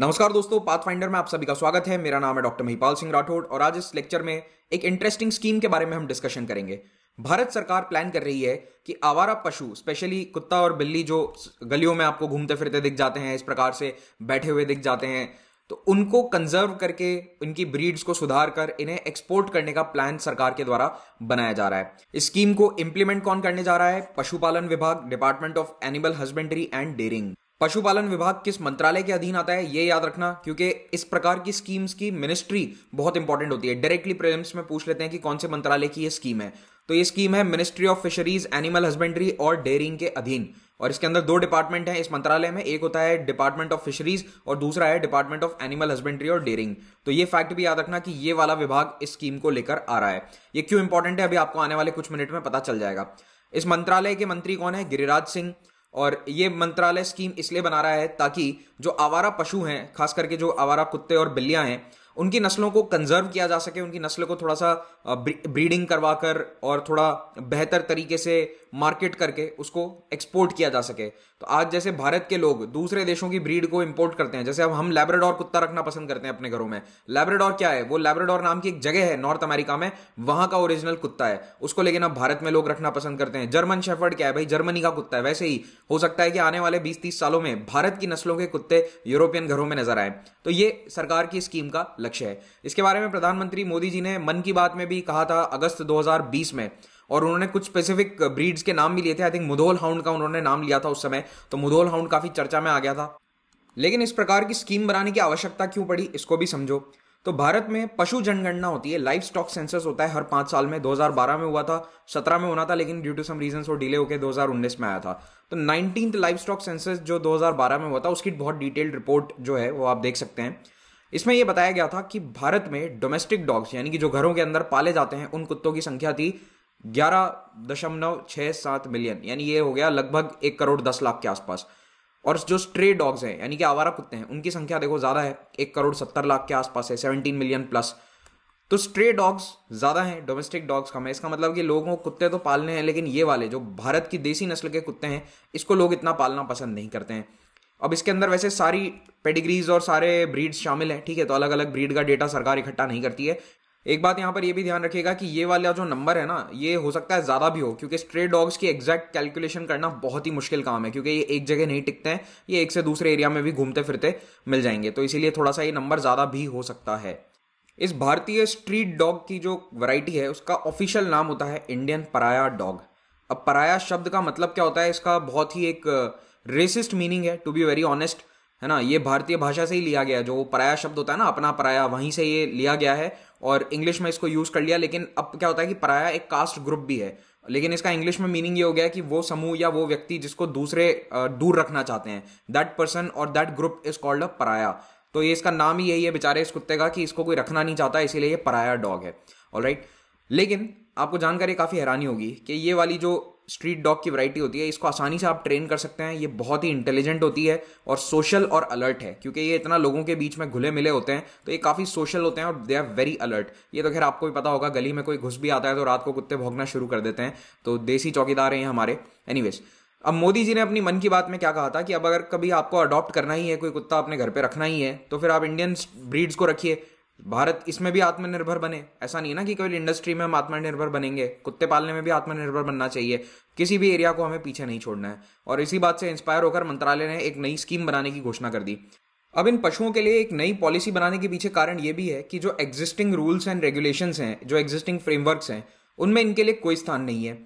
नमस्कार दोस्तों, path finder में आप सभी का स्वागत है। मेरा नाम है डॉक्टर महिपाल सिंह राठौड़ और आज इस लेक्चर में एक इंटरेस्टिंग स्कीम के बारे में हम डिस्कशन करेंगे। भारत सरकार प्लान कर रही है कि आवारा पशु, स्पेशली कुत्ता और बिल्ली जो गलियों में आपको घूमते फिरते दिख जाते हैं, इस प्रकार से बैठे हुए दिख जाते हैं, तो उनको कंजर्व करके उनकी ब्रीड्स को सुधार कर इन्हें एक्सपोर्ट करने का प्लान सरकार के द्वारा बनाया जा रहा है। इस स्कीम को इम्प्लीमेंट कौन करने जा रहा है? पशुपालन विभाग, department of animal husbandry and dairying. पशुपालन विभाग किस मंत्रालय के अधीन आता है ये याद रखना, क्योंकि इस प्रकार की स्कीम्स की मिनिस्ट्री बहुत इंपॉर्टेंट होती है। डायरेक्टली प्रीलिम्स में पूछ लेते हैं कि कौन से मंत्रालय की ये स्कीम है, तो ये स्कीम है ministry of fisheries, animal husbandry और डेयरिंग के अधीन। और इसके अंदर दो डिपार्टमेंट हैं इस मंत्रालय में, एक होता है डिपार्टमेंट ऑफ फिशरीज और दूसरा है डिपार्टमेंट ऑफ एनिमल हस्बेंड्री और डेयरिंग। तो ये फैक्ट भी याद रखना कि ये वाला विभाग इस स्कीम को लेकर आ रहा है। ये क्यों इंपॉर्टेंट है अभी आपको आने वाले कुछ मिनट में पता चल जाएगा। इस मंत्रालय के मंत्री कौन है? गिरिराज सिंह। और ये मंत्रालय स्कीम इसलिए बना रहा है ताकि जो आवारा पशु हैं, खास करके जो आवारा कुत्ते और बिल्लियां हैं, उनकी नस्लों को कंजर्व किया जा सके, उनकी नस्ल को थोड़ा सा ब्रीडिंग करवाकर और थोड़ा बेहतर तरीके से मार्केट करके उसको एक्सपोर्ट किया जा सके। तो आज जैसे भारत के लोग दूसरे देशों की ब्रीड को इंपोर्ट करते हैं, जैसे अब हम लैब्रेडोर कुत्ता रखना पसंद करते हैं अपने घरों में। लैब्रेडोर क्या है? वो लैब्रेडोर नाम की एक जगह है नॉर्थ अमेरिका में, वहां का ओरिजिनल कुत्ता है उसको, लेकिन अब भारत में लोग रखना पसंद करते हैं। जर्मन शेफर्ड क्या है भाई? जर्मनी का कुत्ता है। वैसे ही हो सकता है कि आने वाले 20-30 सालों में भारत की नस्लों के कुत्ते यूरोपियन घरों में नजर आए। तो ये सरकार की स्कीम का लक्ष्य है। इसके बारे में प्रधानमंत्री मोदी जी ने मन की बात में भी कहा था अगस्त 2020 में, और उन्होंने कुछ स्पेसिफिक ब्रीड्स के नाम भी लिए थे। आई थिंक मुधोल हाउंड का उन्होंने नाम लिया था उस समय, तो मुधोल हाउंड काफी चर्चा में आ गया था। लेकिन इस प्रकार की स्कीम बनाने की आवश्यकता क्यों पड़ी इसको भी समझो। तो भारत में पशु जनगणना होती है, लाइफ स्टॉक सेंसस होता है हर 5 साल में। 2012 में हुआ था, 17 में होना था लेकिन ड्यू टू सम रीजंस वो डिले होकर 2019 में आया था। तो 19th लाइफ स्टॉक सेंसस जो 2012 में हुआ था उसकी बहुत डिटेल्ड रिपोर्ट जो है वो आप देख सकते हैं। इसमें यह बताया गया था कि भारत में डोमेस्टिक डॉग्स, यानी कि जो घरों के अंदर पाले जाते हैं, उन कुत्तों की संख्या थी 11.667 मिलियन, यानी ये हो गया लगभग 1 करोड़ 10 लाख के आसपास। और जो स्ट्रे डॉग्स हैं, यानी कि आवारा कुत्ते हैं, उनकी संख्या देखो ज्यादा है, 1 करोड़ 70 लाख के आसपास है, 17 मिलियन प्लस। तो स्ट्रे डॉग्स ज्यादा हैं, डोमेस्टिक डॉग्स कम है। इसका मतलब कि लोगों को कुत्ते तो पालने हैं, लेकिन ये वाले जो भारत की देसी नस्ल के कुत्ते हैं इसको लोग इतना पालना पसंद नहीं करते हैं। अब इसके अंदर वैसे सारी पेडिग्रीज और सारे ब्रीड्स शामिल हैं, ठीक है, तो अलग अलग ब्रीड का डेटा सरकार इकट्ठा नहीं करती है। एक बात यहाँ पर यह भी ध्यान रखिएगा कि ये वाला जो नंबर है ना, ये हो सकता है ज़्यादा भी हो, क्योंकि स्ट्रे डॉग्स की एग्जैक्ट कैलकुलेशन करना बहुत ही मुश्किल काम है, क्योंकि ये एक जगह नहीं टिकते हैं, ये एक से दूसरे एरिया में भी घूमते फिरते मिल जाएंगे, तो इसीलिए थोड़ा सा ये नंबर ज़्यादा भी हो सकता है। इस भारतीय स्ट्रीट डॉग की जो वैरायटी है उसका ऑफिशियल नाम होता है इंडियन पराया डॉग। अब पराया शब्द का मतलब क्या होता है? इसका बहुत ही एक रेसिस्ट मीनिंग है, टू बी वेरी ऑनेस्ट, है ना। ये भारतीय भाषा से ही लिया गया, जो पराया शब्द होता है ना, अपना पराया, वहीं से ये लिया गया है और इंग्लिश में इसको यूज कर लिया। लेकिन अब क्या होता है कि पराया एक कास्ट ग्रुप भी है, लेकिन इसका इंग्लिश में मीनिंग ये हो गया कि वो समूह या वो व्यक्ति जिसको दूसरे दूर रखना चाहते हैं, दैट पर्सन और that group is called a पराया। तो ये इसका नाम ही यही है बेचारे इस कुत्ते का, कि इसको कोई रखना नहीं चाहता, इसीलिए ये पराया डॉग है। ऑलराइट, लेकिन आपको जानकर ये काफी हैरानी होगी कि ये वाली जो स्ट्रीट डॉग की वैरायटी होती है इसको आसानी से आप ट्रेन कर सकते हैं। ये बहुत ही इंटेलिजेंट होती है और सोशल और अलर्ट है, क्योंकि ये इतना लोगों के बीच में घुले मिले होते हैं तो ये काफ़ी सोशल होते हैं और दे आर वेरी अलर्ट। ये तो खैर आपको भी पता होगा, गली में कोई घुस भी आता है तो रात को कुत्ते भौंकना शुरू कर देते हैं, तो देसी चौकीदार हैं हमारे। एनीवेज, अब मोदी जी ने अपनी मन की बात में क्या कहा था कि अब अगर कभी आपको अडॉप्ट करना ही है, कोई कुत्ता अपने घर पर रखना ही है, तो फिर आप इंडियन ब्रीड्स को रखिए। भारत इसमें भी आत्मनिर्भर बने, ऐसा नहीं है ना कि केवल इंडस्ट्री में हम आत्मनिर्भर बनेंगे, कुत्ते पालने में भी आत्मनिर्भर बनना चाहिए, किसी भी एरिया को हमें पीछे नहीं छोड़ना है। और इसी बात से इंस्पायर होकर मंत्रालय ने एक नई स्कीम बनाने की घोषणा कर दी। अब इन पशुओं के लिए एक नई पॉलिसी बनाने के पीछे कारण ये भी है कि जो एग्जिस्टिंग रूल्स एंड रेगुलेशंस हैं, जो एग्जिस्टिंग फ्रेमवर्क्स हैं, उनमें इनके लिए कोई स्थान नहीं है।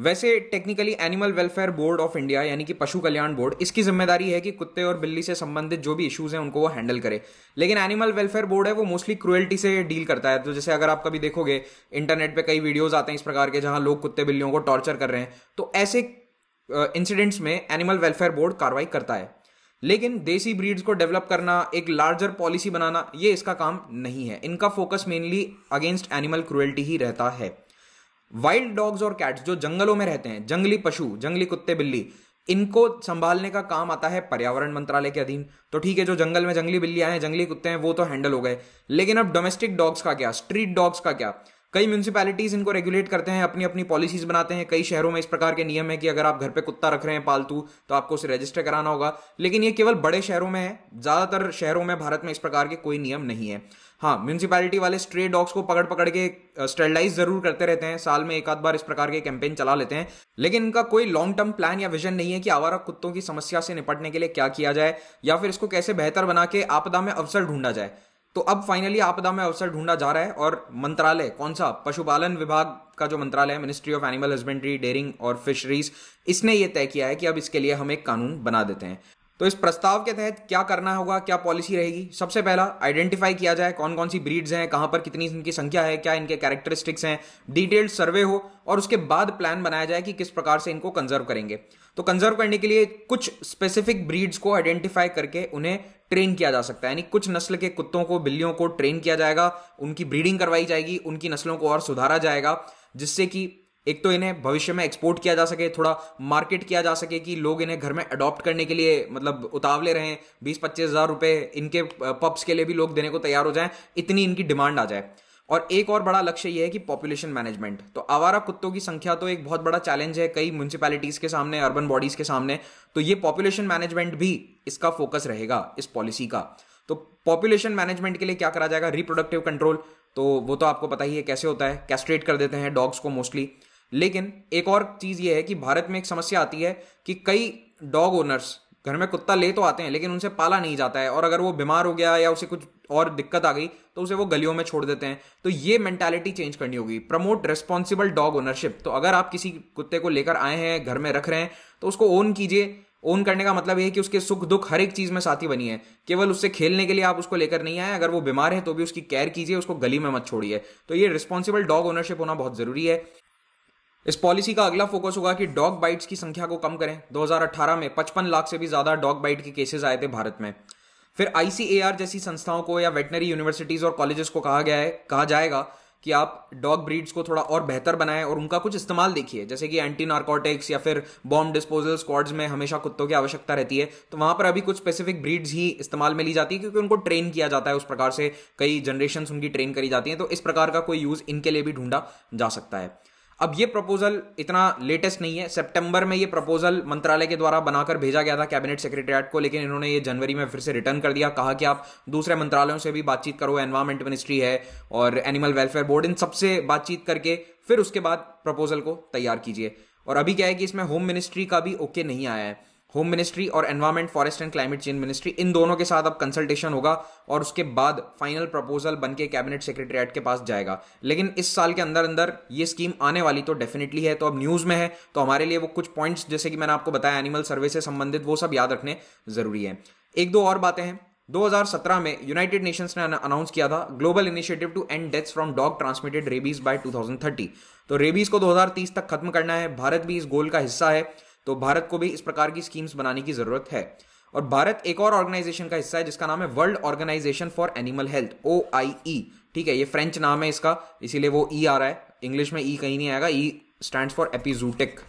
वैसे technically animal welfare board of India, यानी कि पशु कल्याण बोर्ड, इसकी जिम्मेदारी है कि कुत्ते और बिल्ली से संबंधित जो भी इश्यूज हैं उनको वो हैंडल करे, लेकिन एनिमल वेलफेयर बोर्ड है वो मोस्टली क्रुएल्टी से डील करता है। तो जैसे अगर आप कभी देखोगे इंटरनेट पे कई वीडियोज आते हैं इस प्रकार के जहां लोग कुत्ते बिल्लियों को टॉर्चर कर रहे हैं, तो ऐसे इंसिडेंट्स में एनिमल वेलफेयर बोर्ड कार्रवाई करता है। लेकिन देसी ब्रीड्स को डेवलप करना, एक लार्जर पॉलिसी बनाना, ये इसका काम नहीं है। इनका focus mainly against animal cruelty ही रहता है। वाइल्ड डॉग्स और कैट्स जो जंगलों में रहते हैं, जंगली पशु, जंगली कुत्ते बिल्ली, इनको संभालने का काम आता है पर्यावरण मंत्रालय के अधीन। तो ठीक है, जो जंगल में जंगली बिल्लियां हैं, जंगली कुत्ते हैं, वो तो हैंडल हो गए, लेकिन अब डोमेस्टिक डॉग्स का क्या, स्ट्रीट डॉग्स का क्या? कई म्यूनसिपैलिटीज़ इनको रेगुलेट करते हैं, अपनी अपनी पॉलिसीज़ बनाते हैं। कई शहरों में इस प्रकार के नियम है कि अगर आप घर पे कुत्ता रख रहे हैं पालतू तो आपको उसे रजिस्टर कराना होगा, लेकिन ये केवल बड़े शहरों में है। ज़्यादातर शहरों में भारत में इस प्रकार के कोई नियम नहीं है। हाँ, म्यूनसिपैलिटी वाले स्ट्रे डॉग्स को पकड़ पकड़ के स्टरलाइज जरूर करते रहते हैं, साल में एक आध बार इस प्रकार के कैंपेन चला लेते हैं, लेकिन इनका कोई लॉन्ग टर्म प्लान या विजन नहीं है कि आवारा कुत्तों की समस्या से निपटने के लिए क्या किया जाए या फिर इसको कैसे बेहतर बना के आपदा में अवसर ढूंढा जाए। तो अब फाइनली आपदा में अवसर ढूंढा जा रहा है और मंत्रालय कौन सा, पशुपालन विभाग का जो मंत्रालय है, ministry of animal husbandry dairying और फिशरीज, इसने ये तय किया है कि अब इसके लिए हम एक कानून बना देते हैं। तो इस प्रस्ताव के तहत क्या करना होगा, क्या पॉलिसी रहेगी? सबसे पहला आइडेंटिफाई किया जाए कौन कौन सी ब्रीड्स हैं, कहाँ पर कितनी इनकी संख्या है, क्या इनके कैरेक्टरिस्टिक्स हैं, डिटेल्ड सर्वे हो और उसके बाद प्लान बनाया जाए कि किस प्रकार से इनको कंजर्व करेंगे। तो कंजर्व करने के लिए कुछ स्पेसिफिक ब्रीड्स को आइडेंटिफाई करके उन्हें ट्रेन किया जा सकता है, यानी कुछ नस्ल के कुत्तों को, बिल्लियों को ट्रेन किया जाएगा, उनकी ब्रीडिंग करवाई जाएगी, उनकी नस्लों को और सुधारा जाएगा, जिससे कि एक तो इन्हें भविष्य में एक्सपोर्ट किया जा सके, थोड़ा मार्केट किया जा सके कि लोग इन्हें घर में अडॉप्ट करने के लिए मतलब उतावले रहें, 20-25 हज़ार रुपये इनके पप्स के लिए भी लोग देने को तैयार हो जाएं, इतनी इनकी डिमांड आ जाए। और एक और बड़ा लक्ष्य यह है कि पॉपुलेशन मैनेजमेंट। तो आवारा कुत्तों की संख्या तो एक बहुत बड़ा चैलेंज है कई म्यूनसिपैलिटीज़ के सामने, अर्बन बॉडीज़ के सामने, तो ये पॉपुलेशन मैनेजमेंट भी इसका फोकस रहेगा इस पॉलिसी का। तो पॉपुलेशन मैनेजमेंट के लिए क्या करा जाएगा? रिप्रोडक्टिव कंट्रोल, तो वो तो आपको पता ही है कैसे होता है, कैस्ट्रेट कर देते हैं डॉग्स को मोस्टली। लेकिन एक और चीज़ ये है कि भारत में एक समस्या आती है कि कई डॉग ओनर्स घर में कुत्ता ले तो आते हैं लेकिन उनसे पाला नहीं जाता है, और अगर वो बीमार हो गया या उसे कुछ और दिक्कत आ गई तो उसे वो गलियों में छोड़ देते हैं। तो ये मेंटालिटी चेंज करनी होगी, प्रमोट रेस्पॉन्सिबल डॉग ओनरशिप। तो अगर आप किसी कुत्ते को लेकर आए हैं, घर में रख रहे हैं, तो उसको ओन कीजिए। ओन करने का मतलब ये है कि उसके सुख दुख हर एक चीज़ में साथी बनी है, केवल उससे खेलने के लिए आप उसको लेकर नहीं आए। अगर वो बीमार है तो भी उसकी केयर कीजिए, उसको गली में मत छोड़िए। तो ये रिस्पॉन्सिबल डॉग ओनरशिप होना बहुत ज़रूरी है। इस पॉलिसी का अगला फोकस होगा कि डॉग बाइट्स की संख्या को कम करें। 2018 में 55 लाख से भी ज़्यादा डॉग बाइट के केसेस आए थे भारत में। फिर आईसीएआर जैसी संस्थाओं को या वेटनरी यूनिवर्सिटीज़ और कॉलेजेस को कहा जाएगा कि आप डॉग ब्रीड्स को थोड़ा और बेहतर बनाएं और उनका कुछ इस्तेमाल देखिए, जैसे कि एंटी नारकोटिक्स या फिर बॉम्ब डिस्पोजल स्क्वाड्स में हमेशा कुत्तों की आवश्यकता रहती है, तो वहाँ पर अभी कुछ स्पेसिफिक ब्रीड्स ही इस्तेमाल में ली जाती है क्योंकि उनको ट्रेन किया जाता है उस प्रकार से, कई जनरेशन्स उनकी ट्रेन करी जाती हैं। तो इस प्रकार का कोई यूज़ इनके लिए भी ढूंढा जा सकता है। अब ये प्रपोजल इतना लेटेस्ट नहीं है, सितंबर में ये प्रपोजल मंत्रालय के द्वारा बनाकर भेजा गया था कैबिनेट सेक्रेटरिएट को, लेकिन इन्होंने ये जनवरी में फिर से रिटर्न कर दिया। कहा कि आप दूसरे मंत्रालयों से भी बातचीत करो, एनवायरमेंट मिनिस्ट्री है और एनिमल वेलफेयर बोर्ड, इन सबसे बातचीत करके फिर उसके बाद प्रपोजल को तैयार कीजिए। और अभी क्या है कि इसमें होम मिनिस्ट्री का भी ओके नहीं आया है। होम मिनिस्ट्री और environment, forest and climate change ministry, इन दोनों के साथ अब कंसल्टेशन होगा और उसके बाद फाइनल प्रपोजल बनके कैबिनेट सेक्रेटरिएट के पास जाएगा। लेकिन इस साल के अंदर अंदर ये स्कीम आने वाली तो डेफिनेटली है। तो अब न्यूज़ में है तो हमारे लिए वो कुछ पॉइंट्स, जैसे कि मैंने आपको बताया एनिमल सर्वे से संबंधित, वो सब याद रखने ज़रूरी है। एक दो और बातें हैं। 2017 में यूनाइटेड नेशंस ने अनाउंस किया था global initiative to end deaths from dog transmitted rabies by 2030। तो रेबीज को 2030 तक खत्म करना है, भारत भी इस गोल का हिस्सा है, तो भारत को भी इस प्रकार की स्कीम्स बनाने की जरूरत है। और भारत एक और ऑर्गेनाइजेशन का हिस्सा है जिसका नाम है World Organisation for Animal Health, OIE, ठीक है, ये फ्रेंच नाम है इसका, इसीलिए वो ई आ रहा है, इंग्लिश में ई कहीं नहीं आएगा। E stands for epizootic.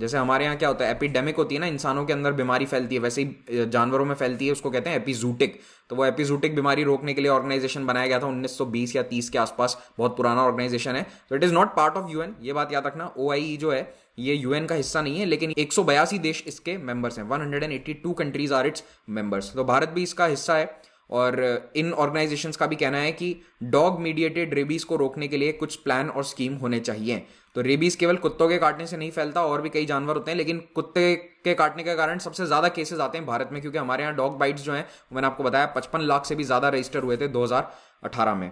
जैसे हमारे यहाँ क्या होता है, एपिडेमिक होती है ना, इंसानों के अंदर बीमारी फैलती है, वैसे ही जानवरों में फैलती है, उसको कहते हैं एपिजूटिक। तो वो एपिजूटिक बीमारी रोकने के लिए ऑर्गेनाइजेशन बनाया गया था 1920 या 30 के आसपास, बहुत पुराना ऑर्गेनाइजेशन है। तो it is not part of UN, ये बात याद रखना। OIE जो है ये UN का हिस्सा नहीं है, लेकिन 182 देश इसके मेंबर्स हैं, 182 कंट्रीज आर इट्स मेंबर्स। तो भारत भी इसका हिस्सा है और इन ऑर्गेनाइजेशंस का भी कहना है कि डॉग मीडिएटेड रेबीज़ को रोकने के लिए कुछ प्लान और स्कीम होने चाहिए। तो रेबीज़ केवल कुत्तों के काटने से नहीं फैलता, और भी कई जानवर होते हैं, लेकिन कुत्ते के काटने के कारण सबसे ज़्यादा केसेस आते हैं भारत में, क्योंकि हमारे यहाँ डॉग बाइट्स जो हैं, मैंने आपको बताया 55 लाख से भी ज़्यादा रजिस्टर हुए थे 2018 में।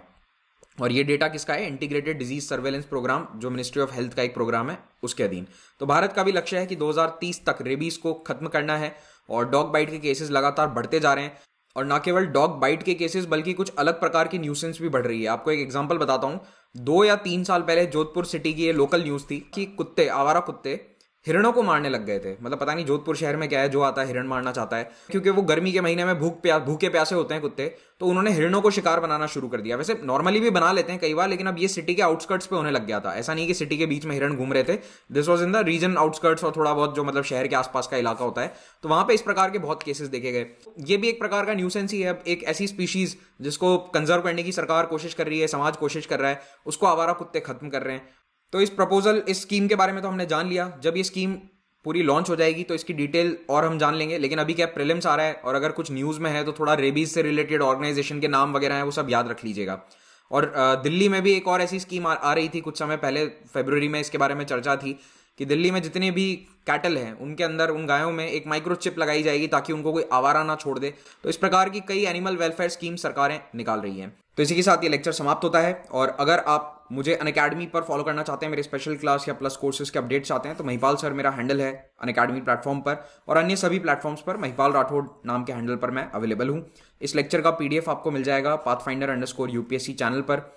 और ये डेटा किसका है? इंटीग्रेटेड डिजीज सर्वेलेंस प्रोग्राम, जो मिनिस्ट्री ऑफ हेल्थ का एक प्रोग्राम है, उसके अधीन। तो भारत का भी लक्ष्य है कि 2030 तक रेबीज़ को खत्म करना है। और डॉग बाइट के केसेस लगातार बढ़ते जा रहे हैं, और ना केवल डॉग बाइट के केसेस बल्कि कुछ अलग प्रकार की न्यूसेंस भी बढ़ रही है। आपको एक एग्जांपल बताता हूँ। 2 या 3 साल पहले जोधपुर सिटी की ये लोकल न्यूज़ थी कि कुत्ते, आवारा कुत्ते हिरणों को मारने लग गए थे। मतलब पता नहीं जोधपुर शहर में क्या है, जो आता है हिरण मारना चाहता है, क्योंकि वो गर्मी के महीने में भूखे प्यासे होते हैं कुत्ते, तो उन्होंने हिरणों को शिकार बनाना शुरू कर दिया। वैसे नॉर्मली भी बना लेते हैं कई बार, लेकिन अब ये सिटी के आउटस्कर्ट्स पे होने लग गया था। ऐसा नहीं कि सिटी के बीच में हिरण घूम रहे थे, this was in the region outskirts और थोड़ा बहुत जो मतलब शहर के आसपास का इलाका होता है, तो वहां पे इस प्रकार के बहुत केसेस देखे गए। ये भी एक प्रकार का न्यूसेंस ही है। अब एक ऐसी स्पीशीज जिसको कंजर्व करने की सरकार कोशिश कर रही है, समाज कोशिश कर रहा है, उसको आवारा कुत्ते खत्म कर रहे हैं। तो इस स्कीम के बारे में तो हमने जान लिया। जब ये स्कीम पूरी लॉन्च हो जाएगी तो इसकी डिटेल और हम जान लेंगे, लेकिन अभी क्या प्रीलिम्स आ रहा है और अगर कुछ न्यूज़ में है तो थोड़ा रेबीज से रिलेटेड ऑर्गेनाइजेशन के नाम वगैरह हैं वो सब याद रख लीजिएगा। और दिल्ली में भी एक और ऐसी स्कीम आ रही थी कुछ समय पहले, फरवरी में इसके बारे में चर्चा थी कि दिल्ली में जितने भी कैटल हैं उनके अंदर, उन गायों में एक माइक्रोचिप लगाई जाएगी ताकि उनको कोई आवारा ना छोड़ दे। तो इस प्रकार की कई एनिमल वेलफेयर स्कीम सरकारें निकाल रही हैं। तो इसी के साथ ये लेक्चर समाप्त होता है, और अगर आप मुझे अनअकैडमी पर फॉलो करना चाहते हैं, मेरे स्पेशल क्लास या प्लस कोर्सेज के अपडेट्स चाहते हैं, तो महिपाल सर मेरा हैंडल है अनअकैडमी प्लेटफॉर्म पर, और अन्य सभी प्लेटफॉर्म्स पर महिपाल राठौड़ नाम के हैंडल पर मैं अवेलेबल हूँ। इस लेक्चर का पीडीएफ आपको मिल जाएगा pathfinder_UPSC चैनल पर।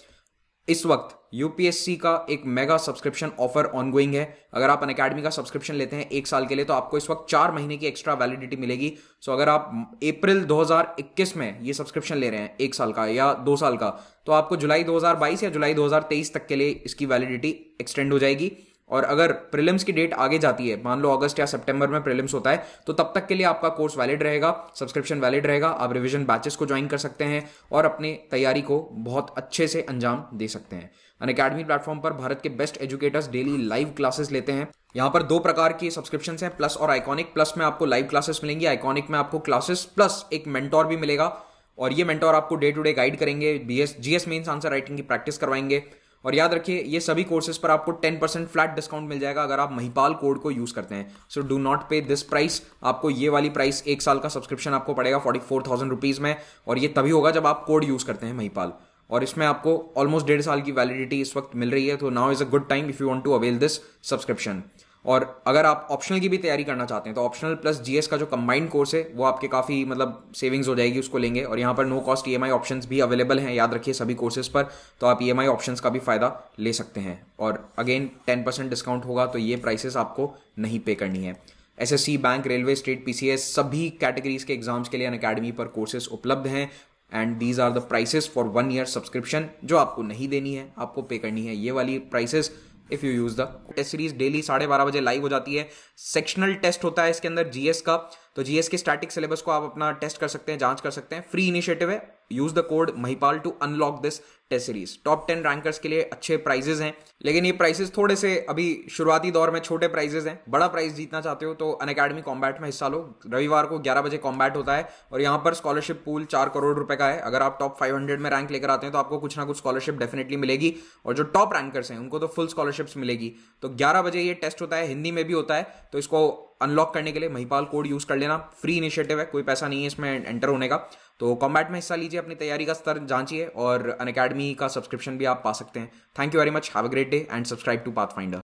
इस वक्त यूपीएससी का एक मेगा सब्सक्रिप्शन ऑफर ऑनगोइंग है। अगर आप अनअकैडमी का सब्सक्रिप्शन लेते हैं 1 साल के लिए, तो आपको इस वक्त 4 महीने की एक्स्ट्रा वैलिडिटी मिलेगी। सो अगर आप अप्रैल 2021 में ये सब्सक्रिप्शन ले रहे हैं 1 साल का या 2 साल का, तो आपको जुलाई 2022 या जुलाई 2023 तक के लिए इसकी वैलिडिटी एक्सटेंड हो जाएगी। और अगर प्रीलिम्स की डेट आगे जाती है, मान लो अगस्त या सितंबर में प्रीलिम्स होता है, तो तब तक के लिए आपका कोर्स वैलिड रहेगा, सब्सक्रिप्शन वैलिड रहेगा। आप रिवीजन बैचेस को ज्वाइन कर सकते हैं और अपनी तैयारी को बहुत अच्छे से अंजाम दे सकते हैं। अनअकैडमी प्लेटफॉर्म पर भारत के best educators daily live classes लेते हैं। यहाँ पर 2 प्रकार की सब्सक्रिप्शन हैं, प्लस और आइकॉनिक। प्लस में आपको लाइव क्लासेस मिलेंगी, आइकॉनिक में आपको क्लासेस प्लस एक मेंटोर भी मिलेगा, और ये मेंटोर आपको डे टू डे गाइड करेंगे, जीएस मेंस आंसर राइटिंग की प्रैक्टिस करवाएंगे। और याद रखिए, ये सभी कोर्सेज पर आपको 10% फ्लैट डिस्काउंट मिल जाएगा अगर आप महिपाल कोड को यूज करते हैं। So do not pay this price. आपको ये वाली प्राइस 1 साल का सब्सक्रिप्शन आपको पड़ेगा 44,000 रुपीज में, और ये तभी होगा जब आप कोड यूज करते हैं महिपाल, और इसमें आपको ऑलमोस्ट 1.5 साल की वैलिडिटी इस वक्त मिल रही है। तो now is a good time if you want to avail this subscription. और अगर आप ऑप्शनल की भी तैयारी करना चाहते हैं, तो ऑप्शनल प्लस जीएस का जो कंबाइंड कोर्स है वो आपके काफ़ी मतलब सेविंग्स हो जाएगी उसको लेंगे, और यहाँ पर नो कॉस्ट ईएमआई ऑप्शंस भी अवेलेबल हैं। याद रखिए सभी कोर्सेज पर, तो आप ईएमआई ऑप्शंस का भी फायदा ले सकते हैं, और अगेन 10% डिस्काउंट होगा, तो ये प्राइसेस आपको नहीं पे करनी है। SSC, bank, railway, state, PCS सभी कैटेगरीज के एग्जाम्स के लिए अनअकैडमी पर कोर्सेज उपलब्ध हैं। And these are the prices for 1 year subscription, जो आपको नहीं देनी है, आपको पे करनी है ये वाली prices if you use the test series. Daily 12:30 बजे लाइव हो जाती है। सेक्शनल टेस्ट होता है इसके अंदर जीएस का, तो जीएस के स्टैटिक सिलेबस को आप अपना टेस्ट कर सकते हैं, जांच कर सकते हैं। फ्री इनिशिएटिव है। Use the code Mahipal to unlock this test series. Top 10 rankers के लिए अच्छे प्राइजेस हैं, लेकिन ये प्राइजेस थोड़े से अभी शुरुआती दौर में छोटे प्राइजेस हैं। बड़ा प्राइज जीतना चाहते हो तो अनअकैडमी कॉम्बैट में हिस्सा लो। रविवार को 11 बजे कॉम्बैट होता है, और यहाँ पर स्कॉलरशिप पूल 4 करोड़ रुपए का है। अगर आप टॉप 500 में रैंक लेकर आते हैं तो आपको कुछ ना कुछ स्कॉलरशिप डेफिनेटली मिलेगी, और जो टॉप रैंकर्स हैं उनको तो फुल स्कॉलरशिप्स मिलेगी। तो 11 बजे ये टेस्ट होता है, हिंदी में भी होता है। तो इसको अनलॉक करने के लिए महिपाल कोड यूज कर लेना। फ्री इनिशिएटिव है, कोई पैसा नहीं है इसमें एंटर होने का। तो कॉम्बैट में हिस्सा लीजिए, अपनी तैयारी का स्तर जांचिए, और अनअकैडमी का सब्सक्रिप्शन भी आप पा सकते हैं। Thank you very much, have a great day, and subscribe to path finder.